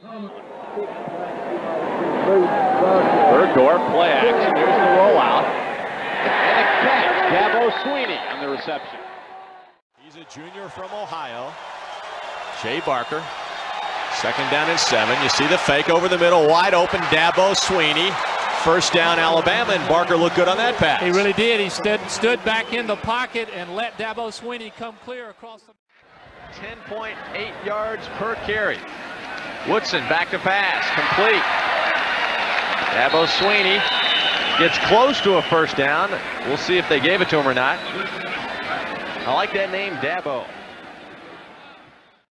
Bergdorf play action. Here's the rollout. And a catch. Dabo Swinney on the reception. He's a junior from Ohio. Jay Barker. Second down and 7. You see the fake over the middle. Wide open. Dabo Swinney. First down, Alabama, and Barker looked good on that pass. He really did. He stood back in the pocket and let Dabo Swinney come clear across the... 10.8 yards per carry. Woodson back to pass, complete. Dabo Swinney gets close to a first down. We'll see if they gave it to him or not. I like that name, Dabo.